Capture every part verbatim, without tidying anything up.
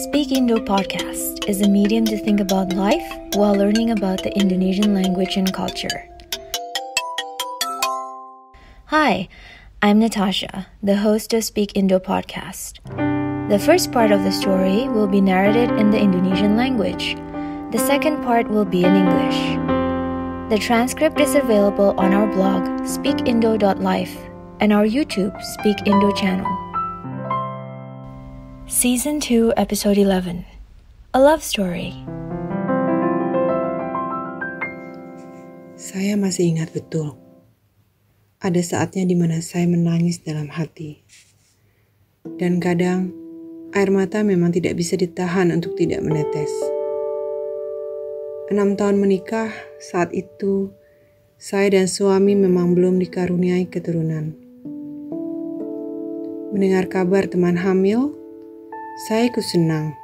Speak Indo Podcast is a medium to think about life while learning about the Indonesian language and culture. Hi, I'm Natasha, the host of Speak Indo Podcast. The first part of the story will be narrated in the Indonesian language. The second part will be in English. The transcript is available on our blog speak indo dot life and our YouTube Speak Indo Channel. Season two, Episode eleven, A Love Story. Saya masih ingat betul. Ada saatnya di mana saya menangis dalam hati. Dan kadang, air mata memang tidak bisa ditahan untuk tidak menetes. Enam tahun menikah, saat itu, saya dan suami memang belum dikaruniai keturunan. Mendengar kabar teman hamil, saya ikut senang.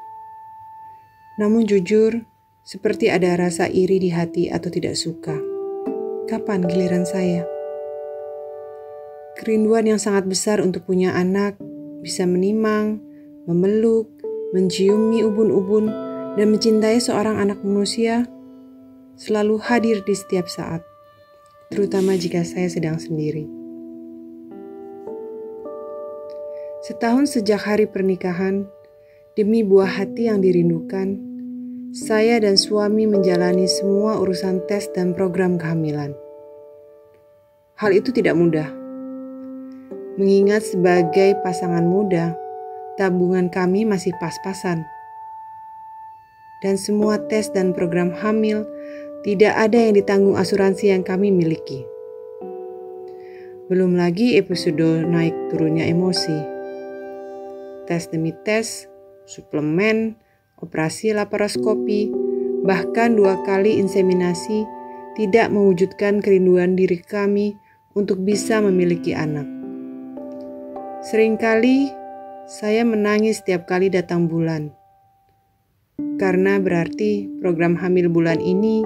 Namun jujur, seperti ada rasa iri di hati atau tidak suka. Kapan giliran saya? Kerinduan yang sangat besar untuk punya anak, bisa menimang, memeluk, menciumi ubun-ubun, dan mencintai seorang anak manusia selalu hadir di setiap saat, terutama jika saya sedang sendiri. Setahun sejak hari pernikahan, demi buah hati yang dirindukan, saya dan suami menjalani semua urusan tes dan program kehamilan. Hal itu tidak mudah. Mengingat sebagai pasangan muda, tabungan kami masih pas-pasan. Dan semua tes dan program hamil tidak ada yang ditanggung asuransi yang kami miliki. Belum lagi episode naik turunnya emosi. Tes demi tes, suplemen, operasi laparoskopi, bahkan dua kali inseminasi tidak mewujudkan kerinduan diri kami untuk bisa memiliki anak. Seringkali saya menangis setiap kali datang bulan, karena berarti program hamil bulan ini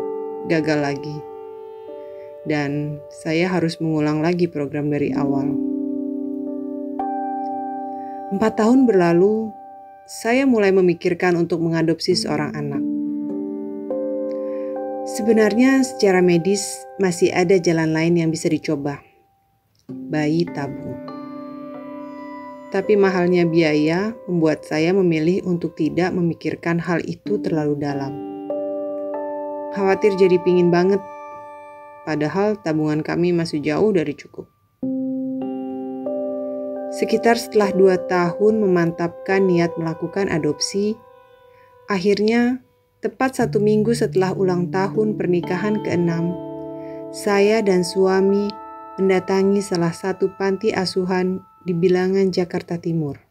gagal lagi, dan saya harus mengulang lagi program dari awal. Empat tahun berlalu, saya mulai memikirkan untuk mengadopsi seorang anak. Sebenarnya secara medis masih ada jalan lain yang bisa dicoba. Bayi tabung. Tapi mahalnya biaya membuat saya memilih untuk tidak memikirkan hal itu terlalu dalam. Khawatir jadi pingin banget, padahal tabungan kami masih jauh dari cukup. Sekitar setelah dua tahun memantapkan niat melakukan adopsi, akhirnya tepat satu minggu setelah ulang tahun pernikahan keenam, saya dan suami mendatangi salah satu panti asuhan di bilangan Jakarta Timur.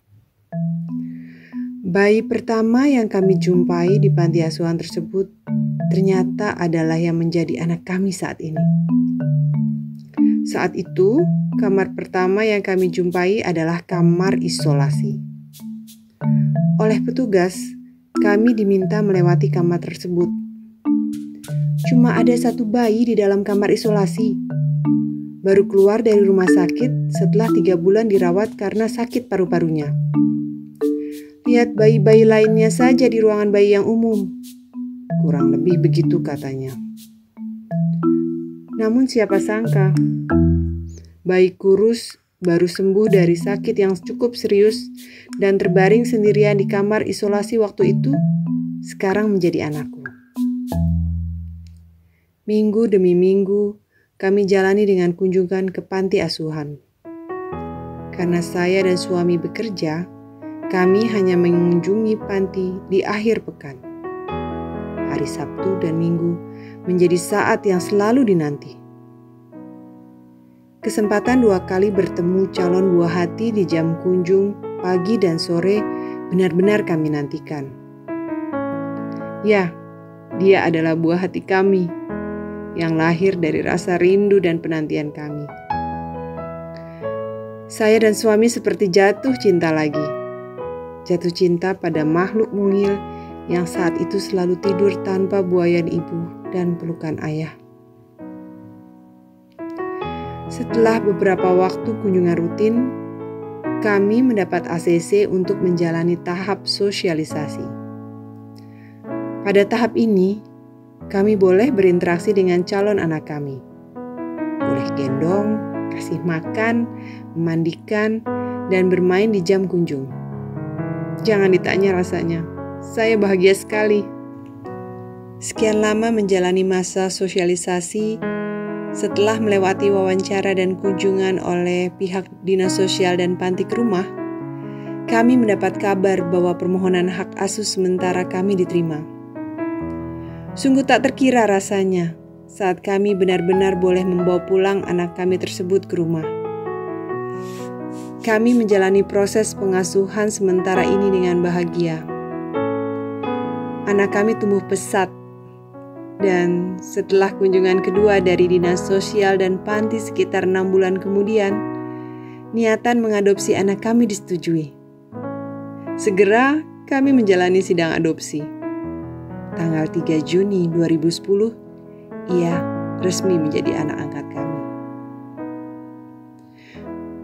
Bayi pertama yang kami jumpai di panti asuhan tersebut ternyata adalah yang menjadi anak kami saat ini. Saat itu, kamar pertama yang kami jumpai adalah kamar isolasi. Oleh petugas, kami diminta melewati kamar tersebut. Cuma ada satu bayi di dalam kamar isolasi. Baru keluar dari rumah sakit setelah tiga bulan dirawat karena sakit paru-parunya. Lihat bayi-bayi lainnya saja di ruangan bayi yang umum. Kurang lebih begitu katanya. Namun siapa sangka, bayi kurus baru sembuh dari sakit yang cukup serius dan terbaring sendirian di kamar isolasi waktu itu, sekarang menjadi anakku. Minggu demi minggu, kami jalani dengan kunjungan ke panti asuhan. Karena saya dan suami bekerja, kami hanya mengunjungi panti di akhir pekan. Hari Sabtu dan Minggu menjadi saat yang selalu dinanti. Kesempatan dua kali bertemu calon buah hati di jam kunjung pagi dan sore benar-benar kami nantikan. Ya, dia adalah buah hati kami yang lahir dari rasa rindu dan penantian kami. Saya dan suami seperti jatuh cinta lagi. Jatuh cinta pada makhluk mungil yang saat itu selalu tidur tanpa buayan ibu dan pelukan ayah. Setelah beberapa waktu kunjungan rutin, kami mendapat A C C untuk menjalani tahap sosialisasi. Pada tahap ini, kami boleh berinteraksi dengan calon anak kami. Boleh gendong, kasih makan, memandikan, dan bermain di jam kunjung. Jangan ditanya rasanya, saya bahagia sekali. Sekian lama menjalani masa sosialisasi, setelah melewati wawancara dan kunjungan oleh pihak Dinas Sosial dan Pantik Rumah, kami mendapat kabar bahwa permohonan hak asuh sementara kami diterima. Sungguh tak terkira rasanya saat kami benar-benar boleh membawa pulang anak kami tersebut ke rumah. Kami menjalani proses pengasuhan sementara ini dengan bahagia. Anak kami tumbuh pesat. Dan setelah kunjungan kedua dari Dinas Sosial dan Panti sekitar enam bulan kemudian, niatan mengadopsi anak kami disetujui. Segera kami menjalani sidang adopsi. Tanggal tiga Juni dua ribu sepuluh, ia resmi menjadi anak angkat kami.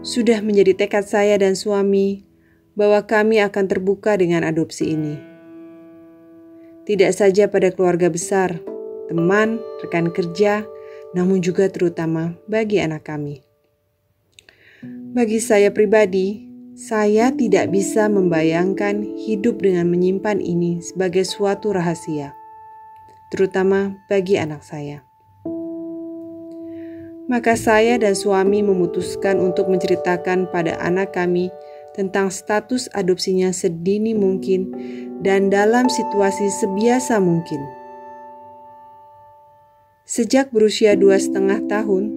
Sudah menjadi tekad saya dan suami bahwa kami akan terbuka dengan adopsi ini. Tidak saja pada keluarga besar, teman, rekan kerja, namun juga terutama bagi anak kami. Bagi saya pribadi, saya tidak bisa membayangkan hidup dengan menyimpan ini sebagai suatu rahasia, terutama bagi anak saya. Maka saya dan suami memutuskan untuk menceritakan pada anak kami tentang status adopsinya sedini mungkin dan dalam situasi sebiasa mungkin. Sejak berusia dua setengah tahun,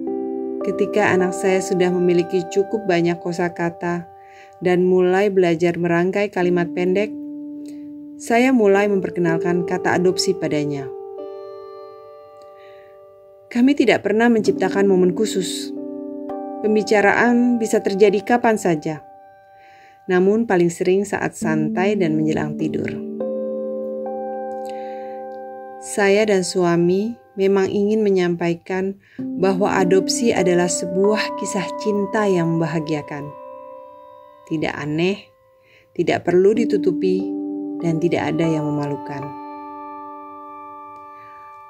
ketika anak saya sudah memiliki cukup banyak kosakata dan mulai belajar merangkai kalimat pendek, saya mulai memperkenalkan kata adopsi padanya. Kami tidak pernah menciptakan momen khusus. Pembicaraan bisa terjadi kapan saja, namun paling sering saat santai dan menjelang tidur. Saya dan suami memang ingin menyampaikan bahwa adopsi adalah sebuah kisah cinta yang membahagiakan. Tidak aneh, tidak perlu ditutupi, dan tidak ada yang memalukan.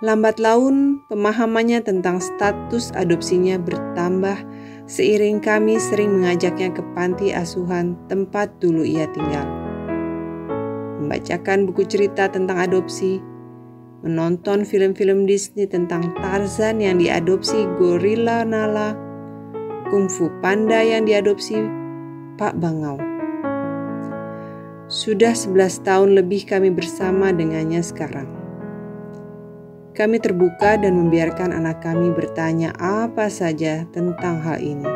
Lambat laun, pemahamannya tentang status adopsinya bertambah seiring kami sering mengajaknya ke panti asuhan tempat dulu ia tinggal. Membacakan buku cerita tentang adopsi, menonton film-film Disney tentang Tarzan yang diadopsi gorila Nala, Kung Fu Panda yang diadopsi Pak Bangau. Sudah sebelas tahun lebih kami bersama dengannya sekarang. Kami terbuka dan membiarkan anak kami bertanya apa saja tentang hal ini.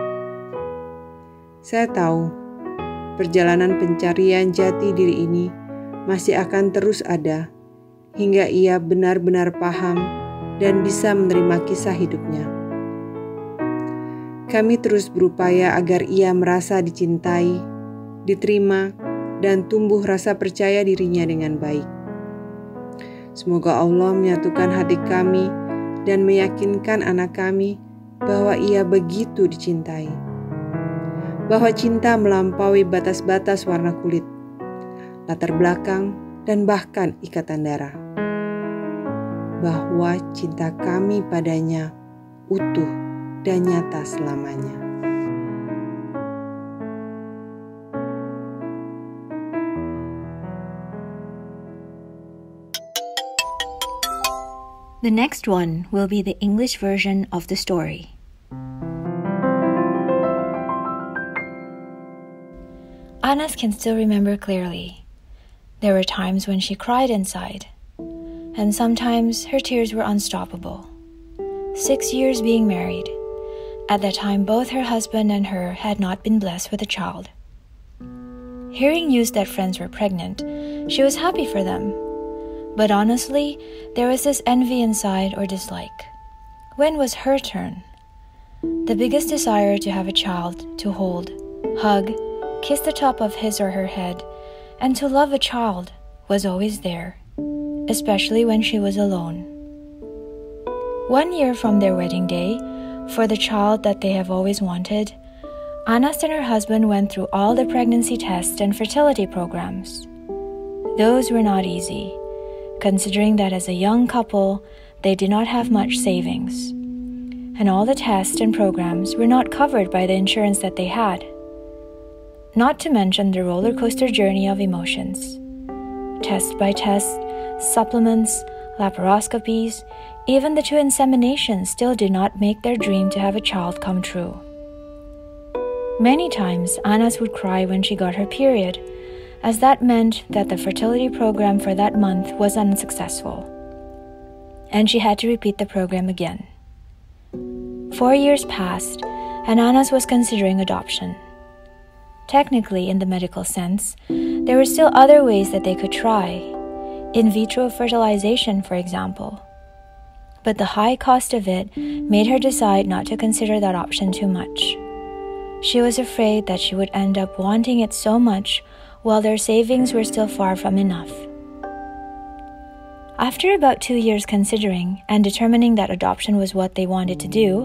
Saya tahu, perjalanan pencarian jati diri ini masih akan terus ada hingga ia benar-benar paham dan bisa menerima kisah hidupnya. Kami terus berupaya agar ia merasa dicintai, diterima, dan tumbuh rasa percaya dirinya dengan baik. Semoga Allah menyatukan hati kami dan meyakinkan anak kami bahwa ia begitu dicintai. Bahwa cinta melampaui batas-batas warna kulit, latar belakang, dan bahkan ikatan darah. Bahwa cinta kami padanya utuh dan nyata selamanya. The next one will be the English version of the story. Anas can still remember clearly. There were times when she cried inside, and sometimes her tears were unstoppable. Six years being married. At that time, both her husband and her had not been blessed with a child. Hearing news that friends were pregnant, she was happy for them. But honestly, there was this envy inside or dislike. When was her turn? The biggest desire to have a child, to hold, hug, kiss the top of his or her head, and to love a child was always there, especially when she was alone. One year from their wedding day, for the child that they have always wanted, Anas and her husband went through all the pregnancy tests and fertility programs. Those were not easy, considering that as a young couple, they did not have much savings. And all the tests and programs were not covered by the insurance that they had. Not to mention the roller coaster journey of emotions. Test by test, supplements, laparoscopies, even the two inseminations still did not make their dream to have a child come true. Many times, Anas would cry when she got her period, as that meant that the fertility program for that month was unsuccessful, and she had to repeat the program again. Four years passed, and Anas was considering adoption. Technically, in the medical sense, there were still other ways that they could try, in vitro fertilization, for example. But the high cost of it made her decide not to consider that option too much. She was afraid that she would end up wanting it so much while their savings were still far from enough. After about two years considering and determining that adoption was what they wanted to do,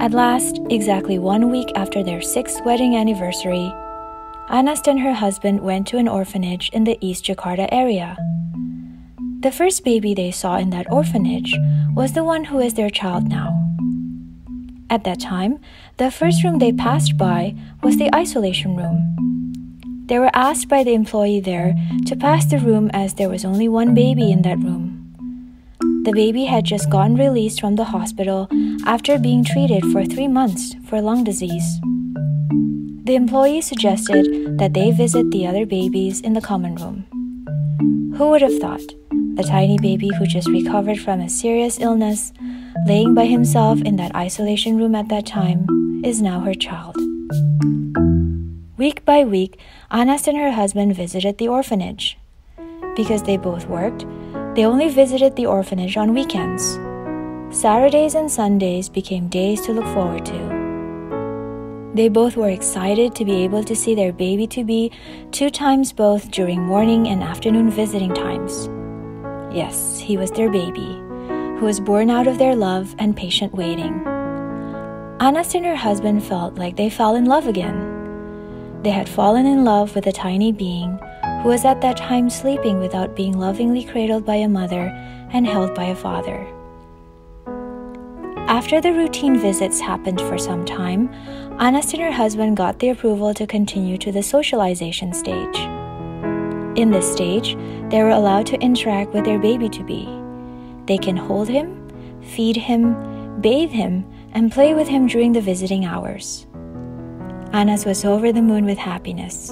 at last, exactly one week after their sixth wedding anniversary, Anas and her husband went to an orphanage in the East Jakarta area. The first baby they saw in that orphanage was the one who is their child now. At that time, the first room they passed by was the isolation room. They were asked by the employee there to pass the room as there was only one baby in that room. The baby had just gotten released from the hospital after being treated for three months for lung disease. The employee suggested that they visit the other babies in the common room. Who would have thought? The tiny baby who just recovered from a serious illness, laying by himself in that isolation room at that time, is now her child. Week by week, Anas and her husband visited the orphanage. Because they both worked, they only visited the orphanage on weekends. Saturdays and Sundays became days to look forward to. They both were excited to be able to see their baby-to-be two times both during morning and afternoon visiting times. Yes, he was their baby, who was born out of their love and patient waiting. Anas and her husband felt like they fell in love again. They had fallen in love with a tiny being who was at that time sleeping without being lovingly cradled by a mother and held by a father. After the routine visits happened for some time, Anas and her husband got the approval to continue to the socialization stage. In this stage, they were allowed to interact with their baby-to-be. They can hold him, feed him, bathe him, and play with him during the visiting hours. Anas was over the moon with happiness.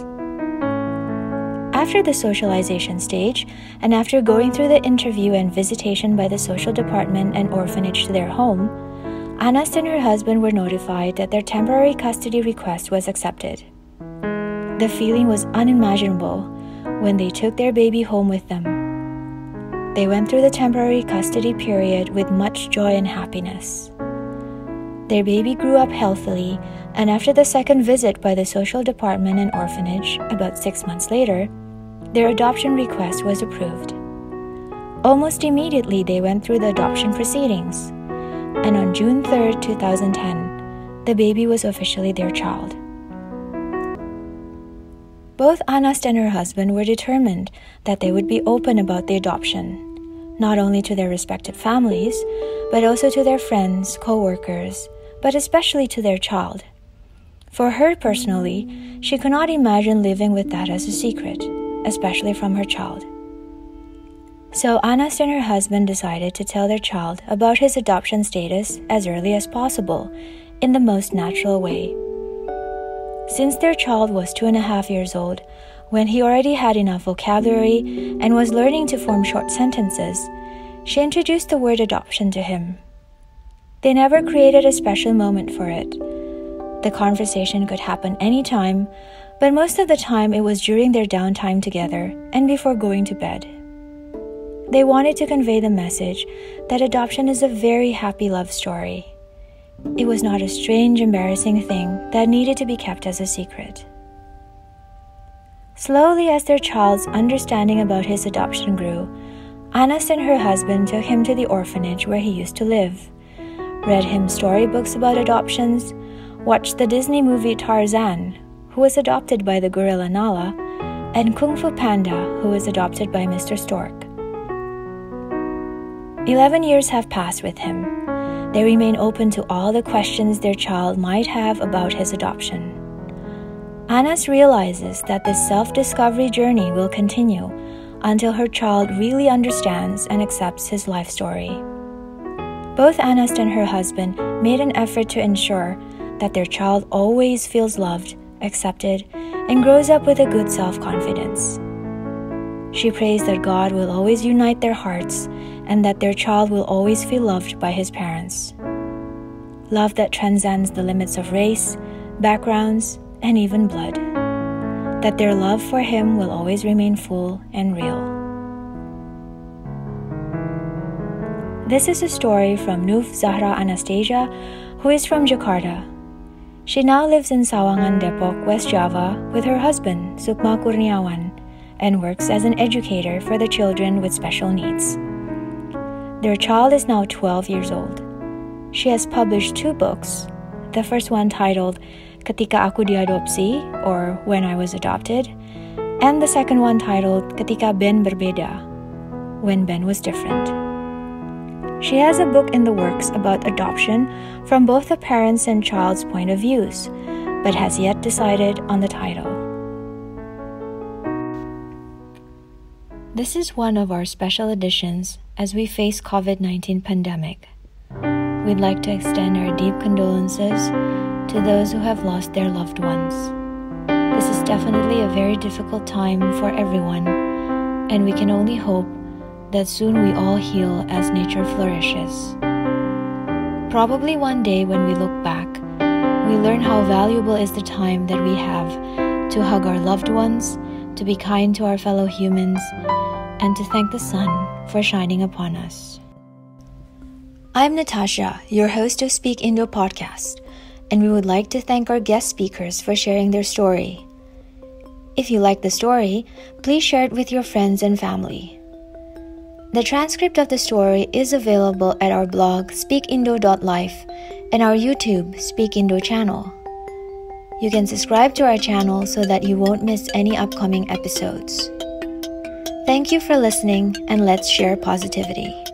After the socialization stage, and after going through the interview and visitation by the social department and orphanage to their home, Anas and her husband were notified that their temporary custody request was accepted. The feeling was unimaginable when they took their baby home with them. They went through the temporary custody period with much joy and happiness. Their baby grew up healthily, and after the second visit by the social department and orphanage, about six months later, their adoption request was approved. Almost immediately, they went through the adoption proceedings, and on June third, two thousand ten, the baby was officially their child. Both Anas and her husband were determined that they would be open about the adoption, not only to their respective families, but also to their friends, co-workers, but especially to their child. For her personally, she could not imagine living with that as a secret, especially from her child. So Anas and her husband decided to tell their child about his adoption status as early as possible, in the most natural way. Since their child was two and a half years old, when he already had enough vocabulary and was learning to form short sentences, she introduced the word adoption to him. They never created a special moment for it. The conversation could happen anytime, but most of the time it was during their downtime together and before going to bed. They wanted to convey the message that adoption is a very happy love story. It was not a strange, embarrassing thing that needed to be kept as a secret. Slowly, as their child's understanding about his adoption grew, Anas and her husband took him to the orphanage where he used to live, read him storybooks about adoptions, watched the Disney movie Tarzan, who was adopted by the gorilla Nala, and Kung Fu Panda, who was adopted by Mister Stork. Eleven years have passed with him. They remain open to all the questions their child might have about his adoption. Anas realizes that this self-discovery journey will continue until her child really understands and accepts his life story. Both Anas and her husband made an effort to ensure that their child always feels loved, accepted, and grows up with a good self-confidence. She prays that God will always unite their hearts and that their child will always feel loved by his parents. Love that transcends the limits of race, backgrounds, and even blood. That their love for him will always remain full and real. This is a story from Nouf Zahrah Anastasia, who is from Jakarta. She now lives in Sawangan, Depok, West Java with her husband, Sukma Kurniawan, and works as an educator for the children with special needs. Their child is now twelve years old. She has published two books, the first one titled Ketika Aku Diadopsi, or When I Was Adopted, and the second one titled Ketika Ben Berbeda, When Ben Was Different. She has a book in the works about adoption from both the parents' and child's point of views, but has yet decided on the title. This is one of our special editions as we face covid nineteen pandemic. We'd like to extend our deep condolences to those who have lost their loved ones. This is definitely a very difficult time for everyone, and we can only hope that soon we all heal as nature flourishes. Probably one day when we look back, we learn how valuable is the time that we have to hug our loved ones, to be kind to our fellow humans, and to thank the sun for shining upon us. I'm Natasha, your host of Speak Indo Podcast, and we would like to thank our guest speakers for sharing their story. If you like the story, please share it with your friends and family. The transcript of the story is available at our blog speak indo dot life and our YouTube Speak Indo channel. You can subscribe to our channel so that you won't miss any upcoming episodes. Thank you for listening, and let's share positivity.